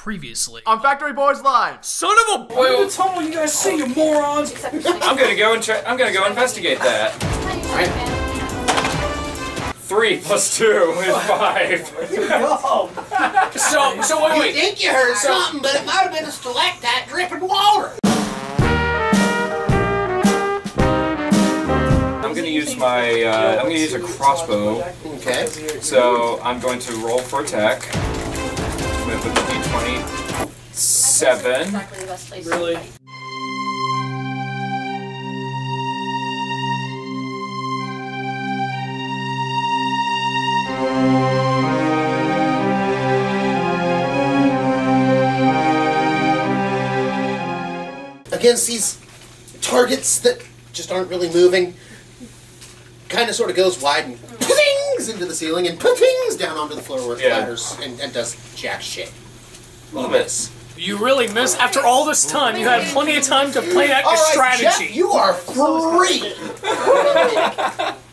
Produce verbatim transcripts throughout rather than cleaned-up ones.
previously on Factory Boys Live. Son of a boy! Well, tell me what you guys see, you morons! I'm gonna go and try. I'm gonna go investigate that. Right. Three plus two is five. so, so wait, wait. You think you heard something, but it might have been a stalactite dripping water. I'm gonna use my. Uh, I'm gonna use a crossbow. Okay. So I'm going to roll for attack. With the d twenty, seven. Exactly the best place really. Against these targets that just aren't really moving, kind of sort of goes wide and into the ceiling and pings down onto the floor where it flatters yeah. and, and does jack shit. You miss. You really miss. After all this time, you had plenty of time to play that all right, strategy. Jeff, you are free.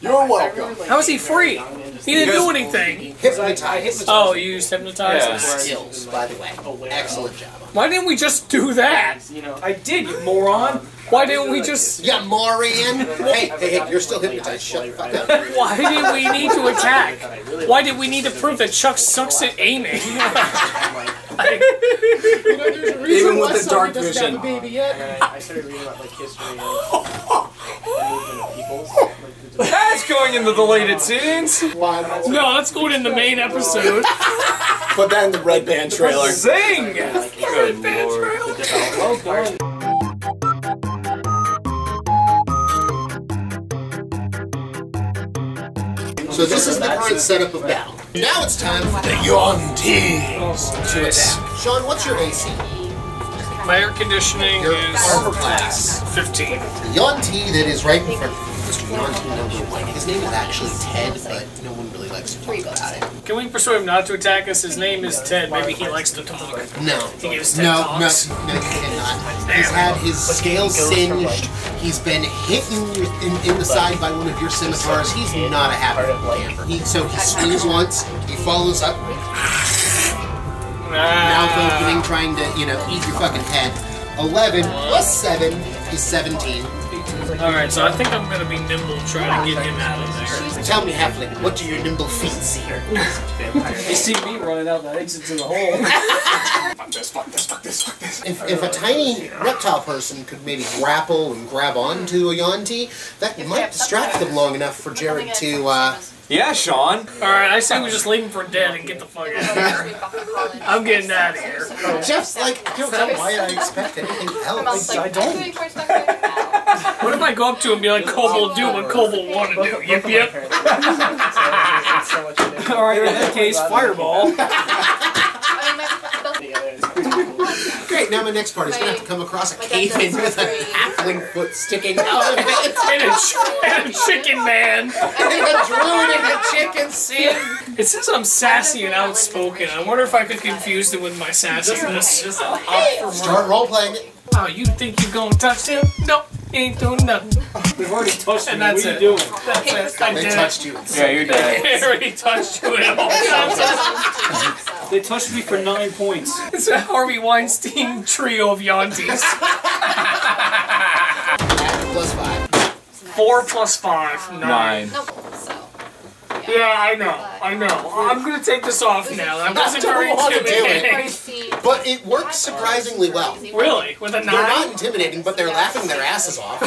You're welcome. How is he free? He didn't do anything. Hypnotize. Oh, you used hypnotize yeah. skills, by the way. Excellent job. Why didn't we just do that? I did, you moron. Why didn't we just... Yeah, Moran! hey, hey, hey, you're still hypnotized. Shut the fuck up. Why did we need to attack? Why did we need to prove that Chuck sucks at aiming? Like, you know, there's a reason even with why the dark vision. Have a baby yet. I started reading about like history and movement of peoples. That's going in the deleted scenes. No, that's going in the main episode. Put that in the Red Band trailer. Zing! Good Red Band trailer. So this is the current setup of battle. Now it's time for the Yuan-ti to attack. Sean, what's your A C? My air conditioning your is class. fifteen. The Yuan-ti that is right in front of you, Mister Yuan-ti number one. His name is actually Ted, but no one really likes to talk about it. Can we persuade him not to attack us? His name is Ted. Maybe he likes to talk. No. He gives Ted no, talks. No, no, he cannot. He's had his scales singed. He's been hit in, in, in the side by one of your scimitars. He's not a happy camper. He, so he swings once, he follows up, ah. mouth opening, trying to, you know, eat your fucking head. eleven plus seven is seventeen. Alright, so I think I'm going to be nimble trying to get him out of there. Tell me, Halfling, what do your nimble feet see here? They see me running out the exits in the hole. Fuck this, fuck this, fuck this, fuck this. If, if a tiny reptile person could maybe grapple and grab onto a Yuan-ti, that might distract them long enough for Jared to, uh... Yeah, Sean. Alright, I say we just leave him for dead and get the fuck out of here. I'm getting out of here. Jeff's like, I don't know why I expect anything else. I don't. What if I go up to him and be like, Kobold, do what Kobold want to do? Yep, yep. Alright, in that case, fireball. Great, now my next part is going to have to come across a cave-in with a halfling foot sticking out of it. And a, ch and a chicken man. And a druid and a chicken sin. It says I'm sassy and outspoken. I wonder if I could confuse them with my sassiness. Start role-playing it. Oh, you think you're going to touch him? Nope. You ain't doing nothing. We've already touched and you. That's what are you doing? That's it. They touched you. Yeah, you're dead. They already touched you at all times. They touched me for nine points. It's a Harvey Weinstein trio of Yuan-tis. Plus five. Four plus five. Nine. nine. Yeah, I know. I know. I'm gonna take this off now. That wasn't very intimidating. But it works surprisingly well. Really? With a nine? They're not intimidating, but they're laughing their asses off.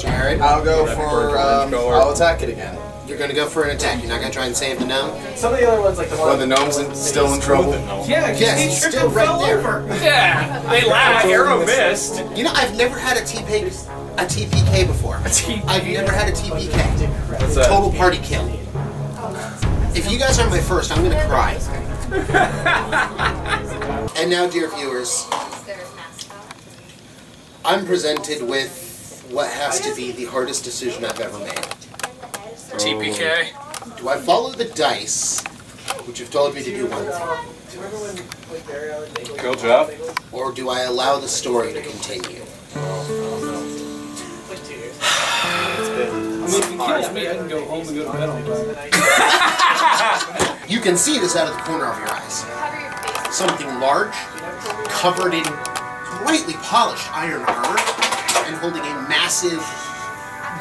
Jared? I'll go for, um, I'll attack it again. You're gonna go for an attack. You're not gonna try and save the gnome? Some of the other ones, like the one... Well, the gnome's in, still in trouble. Yeah, yes, he's still right fell there. Over. Yeah, they laugh. Arrow missed. You know, I've never had a T P K... A T P K before. A T P K? I've never had a T P K. A total party kill. If you guys are my first, I'm gonna cry. And now, dear viewers, I'm presented with what has to be the hardest decision I've ever made. T P K. Do I follow the dice, which have told me to do one thing? Cool job. Or do I allow the story to continue? You can see this out of the corner of your eyes. something large, covered in brightly polished iron armor, and holding a massive,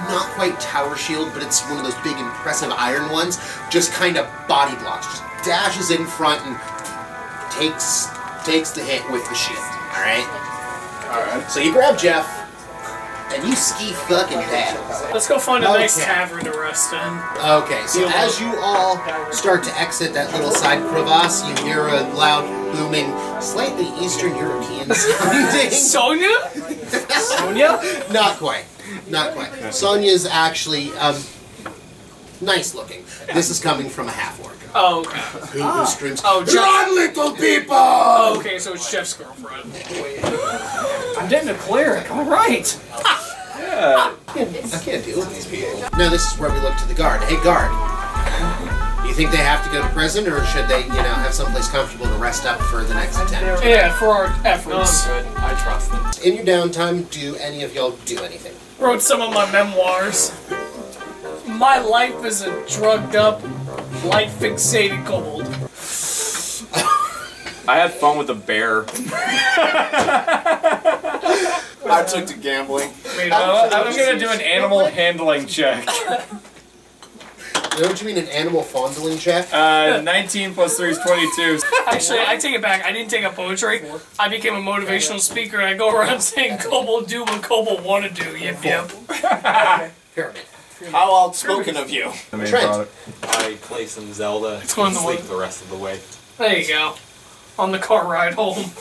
not quite tower shield, but it's one of those big, impressive iron ones, just kind of body blocks, just dashes in front and takes takes the hit with the shield, alright? Alright. So you grab Jeff, and you ski fucking bad. Let's go find a okay. nice tavern to rest in. Okay, so Deal as you all start to exit that little side crevasse, you hear a loud, booming, slightly Eastern European sounding. Sonia? Sonia? Not quite. Not quite. Sonia's actually um, nice looking. This is coming from a half-orc. Oh, okay. Who, ah. who screams, oh, run, little people! Oh, okay, so it's Jeff's girlfriend. I'm getting a cleric, alright! Yeah. I can't, I can't deal with these people. Now this is where we look to the guard. Hey, guard. You think they have to go to prison, or should they, you know, have someplace comfortable to rest up for the next attempt? Yeah, for our efforts. No, I'm good. I trust them. In your downtime, do any of y'all do anything? Wrote some of my memoirs. My life is a drugged up, light fixated kobold. I had fun with a bear. I took to gambling. Wait, I, I was gonna do an animal handling check. Don't you mean an animal fondling check? Uh, nineteen plus three is twenty-two. Actually, I take it back. I didn't take up poetry. I became a motivational speaker, and I go around saying, kobold do what kobold want to do. Yip, yip. Pyramid. How outspoken of you. Trent. I play some Zelda it's going and sleep the, the rest of the way. There you go. On the car ride home.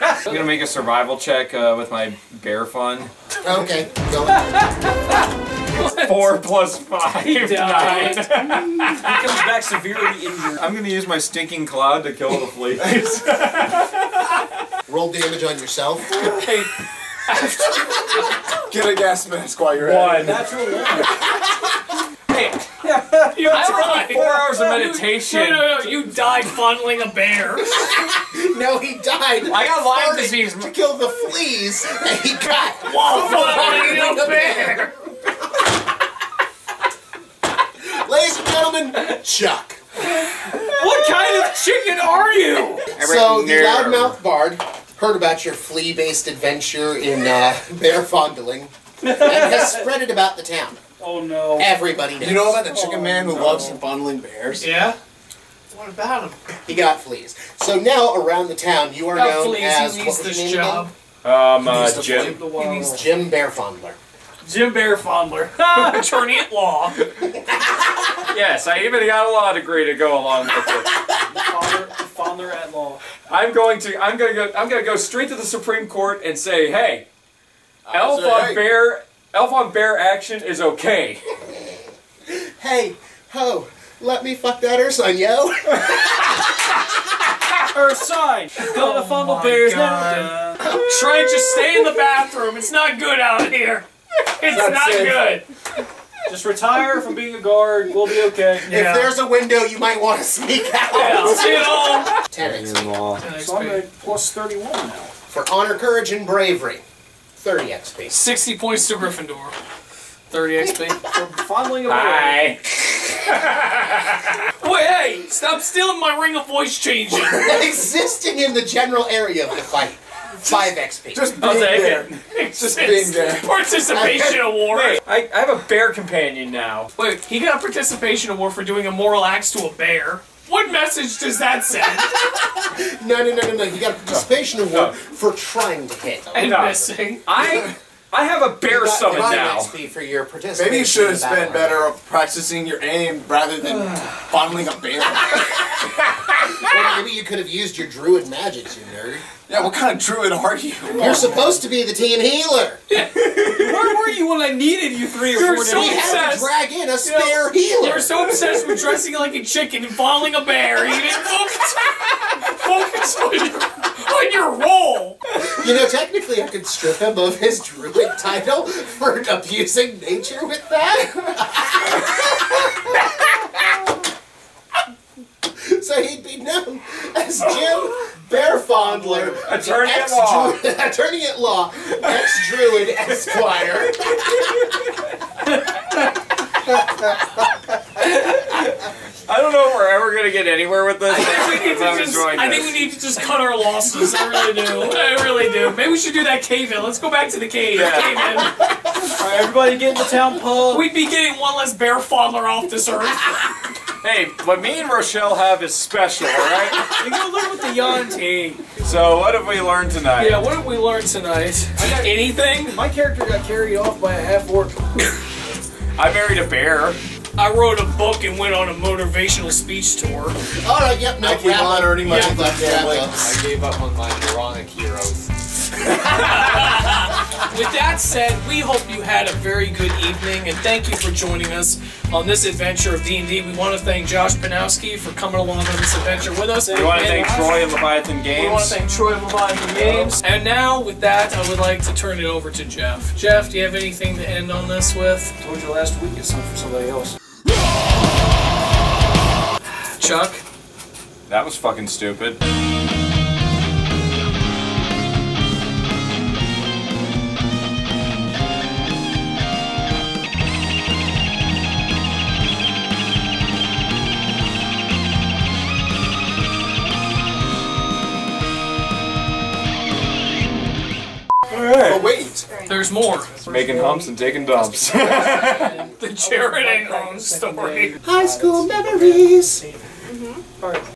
I'm going to make a survival check uh, with my bear fun. Okay. Go ahead. Four plus five. He died. He comes back severely injured. I'm going to use my stinking cloud to kill the fleas. Roll damage on yourself. Hey. Get a gas mask while you're one. At it. Natural one. Hey, you have four hours of meditation. No, no, no, you died fondling a bear. No, he died. I got Lyme disease to kill the fleas, and he got whoa, fondling a bear. Ladies and gentlemen, Chuck. What kind of chicken are you? So the loudmouth bard heard about your flea-based adventure in uh, bear fondling, and has spread it about the town. Oh no! Everybody knows. You know about the chicken oh, man who no. loves fondling bears? Yeah. What about him? He got fleas. So now around the town, you are known fleas. as he needs what was this job. Um, uh, he Jim. He needs Jim Bear Fondler. Jim Bear Fondler, attorney at law. Yes, I even got a law degree to go along with it. Fondler at law. I'm going to. I'm going to go. I'm going to go straight to the Supreme Court and say, "Hey, elf say, on hey. bear, elf on bear action is okay." Hey, ho, let me fuck that Ursine, yo. Ursine, gonna oh fondle bears now. Try and just stay in the bathroom. It's not good out here. It's That's not it. good. Just retire from being a guard. We'll be okay. Yeah. If there's a window, you might want to sneak out. Yeah, see it all. ten X P. So I'm at plus thirty-one now. For honor, courage, and bravery, thirty X P. sixty points to Gryffindor. thirty X P. For fondling a bear. Bye. Wait, hey, stop stealing my ring of voice changing. Existing in the general area of the fight. five X P. Just being there. It's just being there. Participation award. Wait, I, I have a bear companion now. Wait, he got a participation award for doing immoral acts to a bear. What message does that send? no, no, no, no, no. He got a participation no. award no. for trying to hit. And no. missing. I, I have a bear got, summon now. X P for your participation. Maybe you should have spent better of practicing your aim rather than fondling a bear. Well, maybe you could have used your druid magics, you nerd. Yeah, what kind of druid are you? You're supposed to be the team healer. Yeah. Where were you when I needed you three or four days? So we had to drag in a spare you know, healer. You were so obsessed with dressing like a chicken and fondling a bear. You didn't focus, focus on, your, on your role. You know, technically I could strip him of his druid title for abusing nature with that. So he'd be known as Jim Bear Fondler, attorney at law, attorney at law, ex-druid esquire. I don't know if we're ever gonna get anywhere with this. I think we need to just, I think we need to just cut our losses. I really do. I really do. Maybe we should do that cave-in. Let's go back to the cave. Yeah. Cave-in. All right, everybody get in the town pub. We'd be getting one less bear fondler off this earth. Hey, what me and Rochelle have is special, all right? You gotta learn with the Yuan-ti. So what have we learned tonight? Yeah, what have we learned tonight? I got anything? My character got carried off by a half-orc. I married a bear. I wrote a book and went on a motivational speech tour. Oh, no, yep, no, I keep on earning my yep. Yep. I gave up on my moronic heroes. With that said, we hope you had a very good evening, and thank you for joining us on this adventure of D and D. We want to thank Josh Panowski for coming along on this adventure with us. We want to thank Troy and Leviathan Games. We want to thank Troy and Leviathan Games. And now, with that, I would like to turn it over to Jeff. Jeff, do you have anything to end on this with? I told you last week it's something for somebody else. Chuck? That was fucking stupid. There's more. Making humps and taking dumps. The Jared Ingram story. High school memories. Mm-hmm. All right.